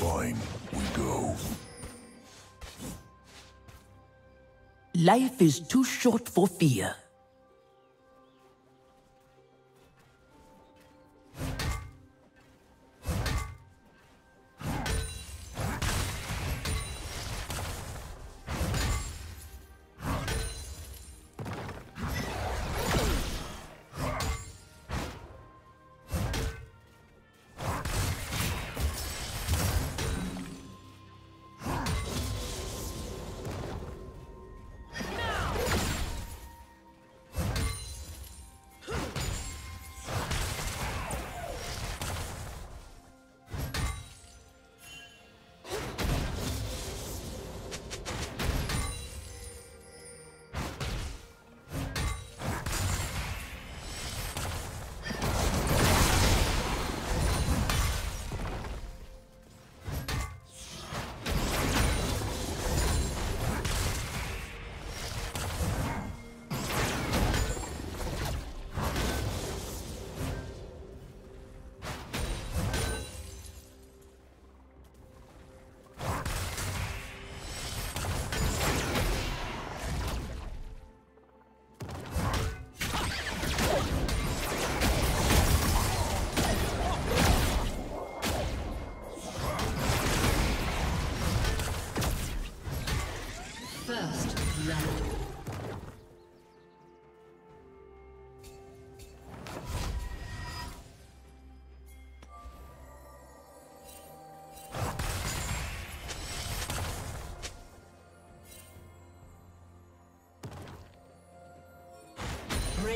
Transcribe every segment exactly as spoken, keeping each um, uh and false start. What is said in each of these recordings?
Fine, we go. Life is too short for fear. First round.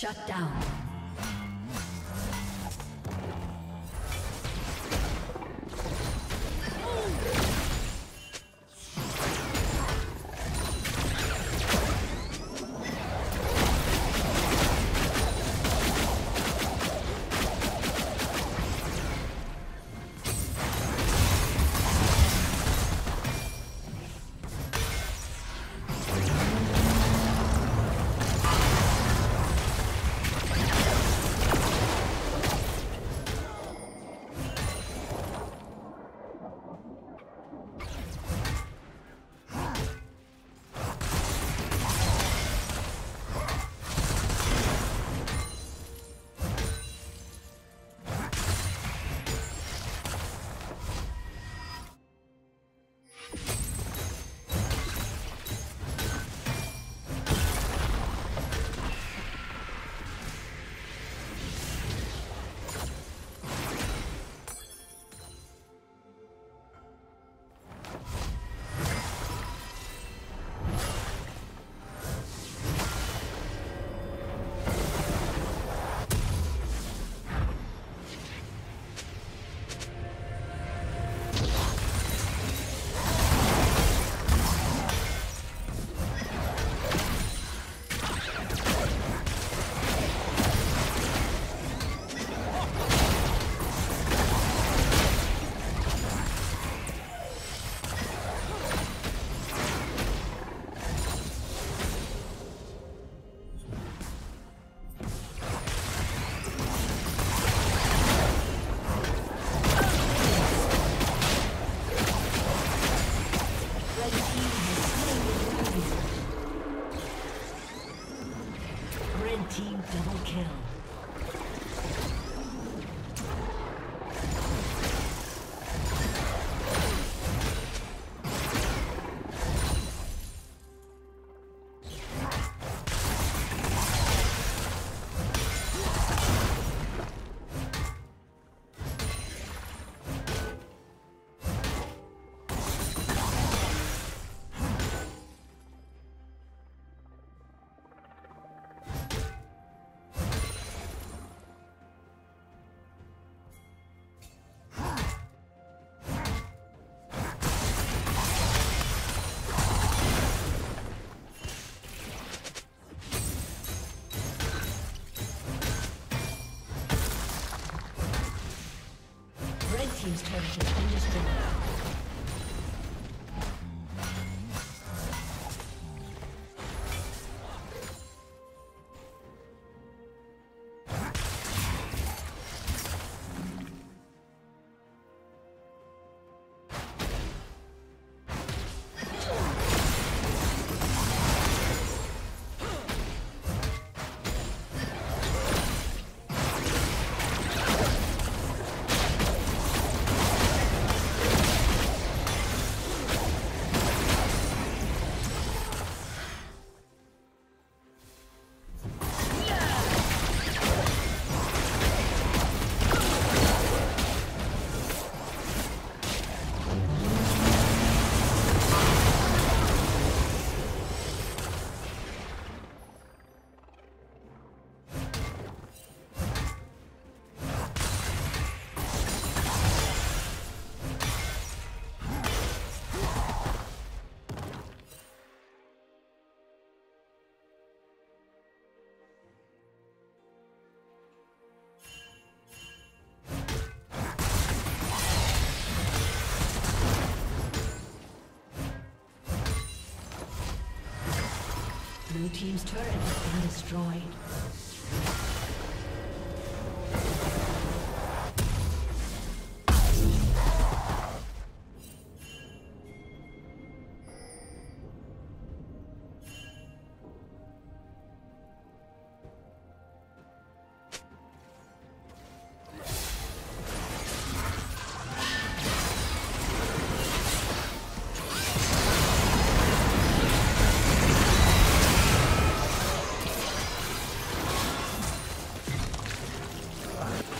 Shut down. Team's turret has been destroyed. Blue team's turret has been destroyed. All right.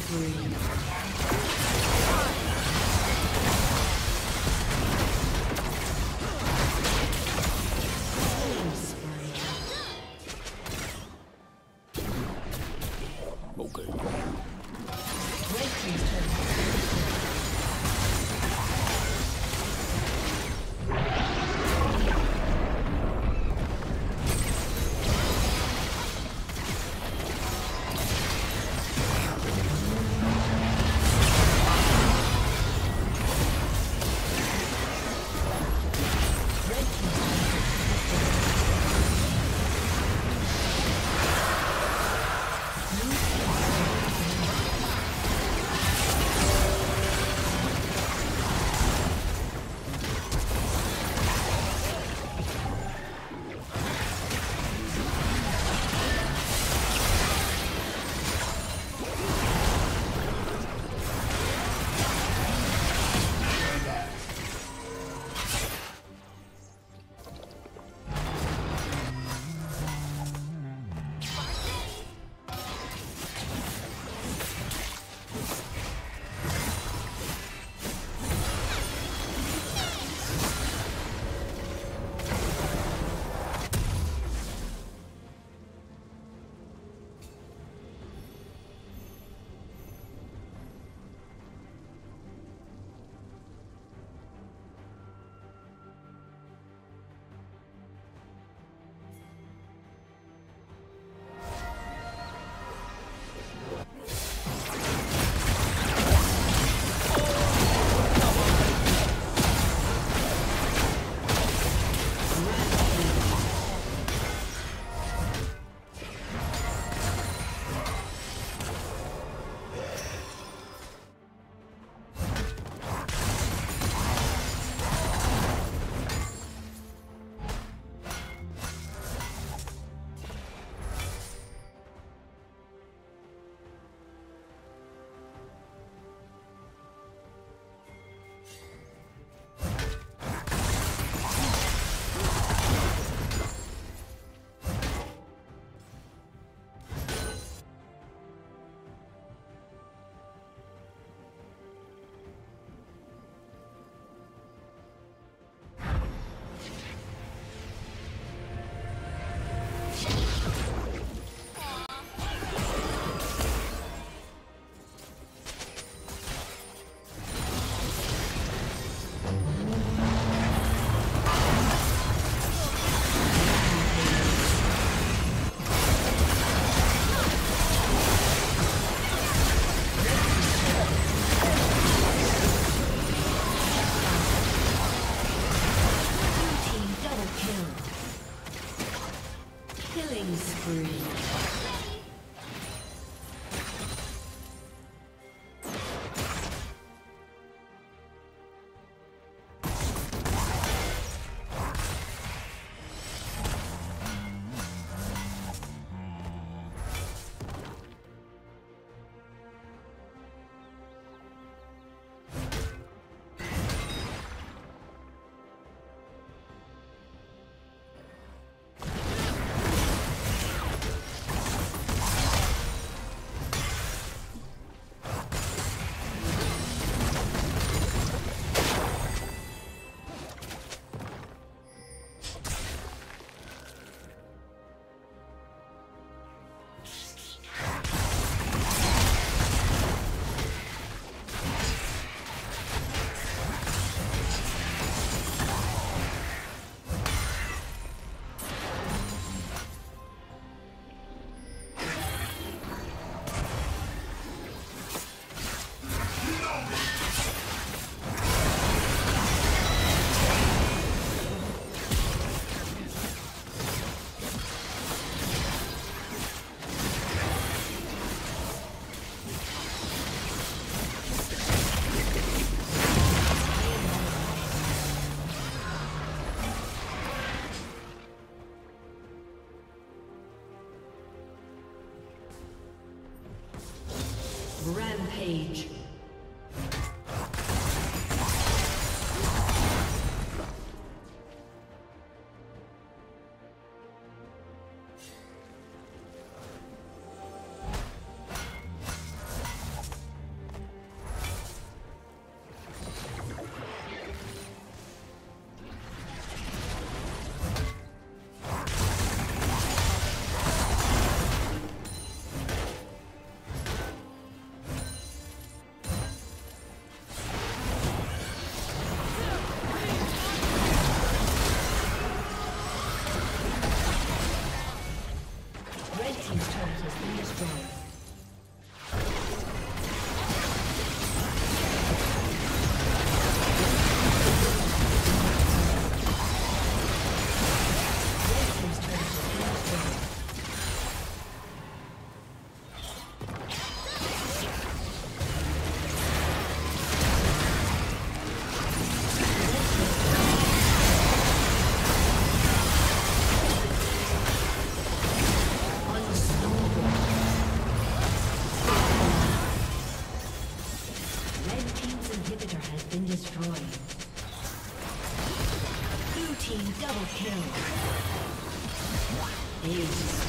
Thank you. Rampage. Blue team double kill. Ace.